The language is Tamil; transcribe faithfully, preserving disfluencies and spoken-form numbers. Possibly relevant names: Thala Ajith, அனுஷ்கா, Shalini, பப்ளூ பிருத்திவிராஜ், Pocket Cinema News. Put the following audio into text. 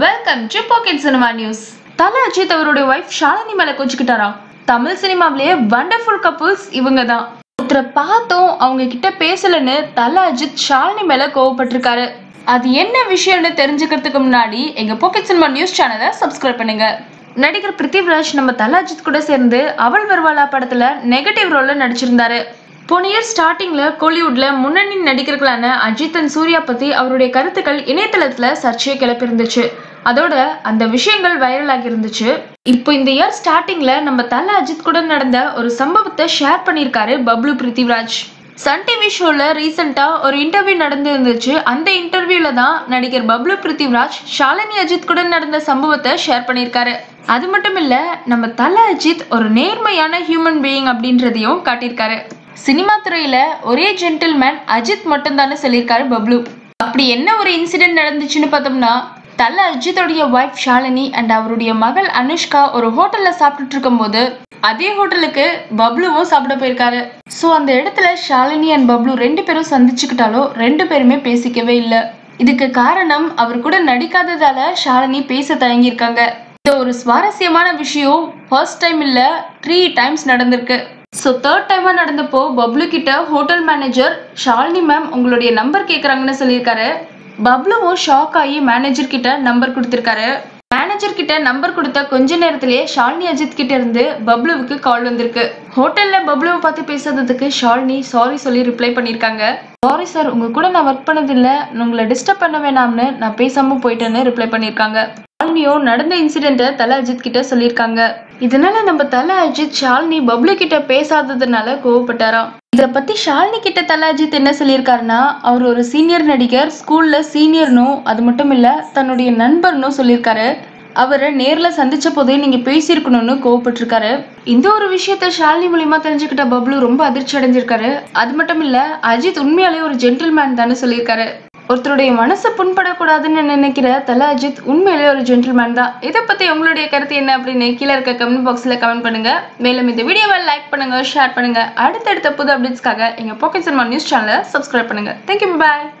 Welcome to Pocket Cinema News. Thala Ajith அவருடைய wife Shalini மேல கோச்சிட்டாராம். தமிழ் சினிமாவிலே வண்டர்ஃபுல் கப்புள்ஸ் இவங்க தான். ஒருத்தரை பார்த்தோம் அவங்க கிட்ட பேசலன்னு Thala Ajith Shalini மேல கோவப்பட்டிருக்காரு. அது என்ன விஷயம்னு தெரிஞ்சுக்கிறதுக்கு முன்னாடி எங்க பாக்கெட் சினிமா நியூஸ் சேனலை சப்ஸ்கிரைப் பண்ணுங்க. நடிகர் பிருத்திவிராஜ் நம்ம Thala Ajith கூட சேர்ந்து அவள் வருவாளா படத்துல நெகட்டிவ் ரோல்ல நடிச்சிருந்தாரு. போன இயர் ஸ்டார்டிங்ல கோலிவுட்ல முன்னணி நடிகர்களான அஜித் அண்ட் சூர்யா பத்தி அவருடைய கருத்துக்கள் இணையதளத்துல சர்ச்சையை கிளப்பி இருந்துச்சு. அதோட அந்த விஷயங்கள் வைரல் ஆகி இருந்துச்சு. இப்போ இந்த இயர் ஸ்டார்டிங்ல நம்ம Thala Ajith கூட நடந்த ஒரு சம்பவத்தை ஷேர் பண்ணியிருக்காரு பப்ளூ பிருத்திவிராஜ். சன் டிவி ஷோல ரீசெண்டா ஒரு இன்டர்வியூ நடந்து இருந்துச்சு. அந்த இன்டர்வியூல தான் நடிகர் பப்ளூ பிருத்திவிராஜ் Shalini அஜித் கூட நடந்த சம்பவத்தை ஷேர் பண்ணியிருக்காரு. அது மட்டும் இல்ல நம்ம Thala Ajith ஒரு நேர்மையான ஹியூமன் பீயிங் அப்படின்றதையும் காட்டியிருக்காரு. சினிமா துறையில ஒரே ஜென்டில்மேன் அஜித் மட்டும் தானே சொல்லியிருக்காரு பப்ளூ. அப்படி என்ன ஒரு இன்சிடென்ட் நடந்துச்சுன்னு பார்த்தோம்னா, Thala Ajith உடைய வைஃப் Shalini அண்ட் அவருடைய மகள் அனுஷ்கா ஒரு ஹோட்டல்ல சாப்பிட்டுட்டு இருக்கும் போது அதே ஹோட்டலுக்கு பப்ளூவும் சாப்பிட போயிருக்காரு. ஸோ அந்த இடத்துல Shalini அண்ட் பப்ளூ ரெண்டு பேரும் சந்திச்சுக்கிட்டாலோ ரெண்டு பேருமே பேசிக்கவே இல்லை. இதுக்கு காரணம் அவர் கூட நடிக்காததால Shalini பேச தயங்கியிருக்காங்க. இது ஒரு சுவாரஸ்யமான விஷயம். ஃபர்ஸ்ட் டைம் இல்ல, த்ரீ டைம்ஸ் நடந்திருக்கு. ஸோ தேர்ட் டைமாக நடந்தப்போ பப்ளூ கிட்ட ஹோட்டல் மேனேஜர் Shalini மேம் உங்களுடைய நம்பர் கேட்குறாங்கன்னு சொல்லியிருக்காரு. பப்ளூவும் ஷாக் ஆகி மேனேஜர் கிட்ட நம்பர் கொடுத்துருக்காரு. மேனேஜர் கிட்ட நம்பர் கொடுத்த கொஞ்ச நேரத்திலேயே Shalini அஜித் கிட்ட இருந்து பப்ளூவுக்கு கால் வந்திருக்கு. ஹோட்டலில் பப்ளூவை பார்த்து பேசுறதுக்கு Shalini சாரி சொல்லி ரிப்ளை பண்ணியிருக்காங்க. சாரி சார், உங்க கூட நான் ஒர்க் பண்ணதில்லை, உங்களை டிஸ்டர்ப் பண்ண வேணாம்னு நான் பேசாமல் போயிட்டேன்னு ரிப்ளை பண்ணியிருக்காங்க. Shalini நடந்த இன்சிடென்ட்டை Thala Ajith கிட்ட சொல்லியிருக்காங்க. இதனால நம்ம Thala Ajith Shalini பப்ளூ கிட்ட பேசாததுனால கோவப்பட்டாராம். இதை பத்தி Shalini கிட்ட Thala Ajith என்ன சொல்லியிருக்காருன்னா, அவர் ஒரு சீனியர் நடிகர், ஸ்கூல்ல சீனியர்னும் அது மட்டும் இல்ல தன்னுடைய நண்பர்னும் சொல்லியிருக்காரு. அவரை நேர்ல சந்திச்ச போதே நீங்க பேசியிருக்கணும்னு கோவப்பட்டிருக்காரு. இந்த ஒரு விஷயத்த Shalini மூலியமா தெரிஞ்சுக்கிட்ட பப்ளூ ரொம்ப அதிர்ச்சி அடைஞ்சிருக்காரு. அது மட்டும் இல்ல அஜித் உண்மையாலே ஒரு ஜென்டில்மேன் தானே சொல்லியிருக்காரு. ஒருத்தருடைய மனசை புண்படக்கூடாதுன்னு நினைக்கிற Thala Ajith உண்மையிலேயே ஒரு ஜென்டில்மேன் தான். இதை பற்றி உங்களுடைய கருத்து என்ன அப்படின்னு கீழே இருக்க கமெண்ட் பாக்ஸில் கமெண்ட் பண்ணுங்க. மேலும் இந்த வீடியோவை லைக் பண்ணுங்க, ஷேர் பண்ணுங்க. அடுத்தடுத்த புது அப்டேட்ஸ்க்காக எங்கள் பாக்கெட் சினிமா நியூஸ் சேனலை சப்ஸ்கிரைப் பண்ணுங்க. தேங்க்யூ, பாய்.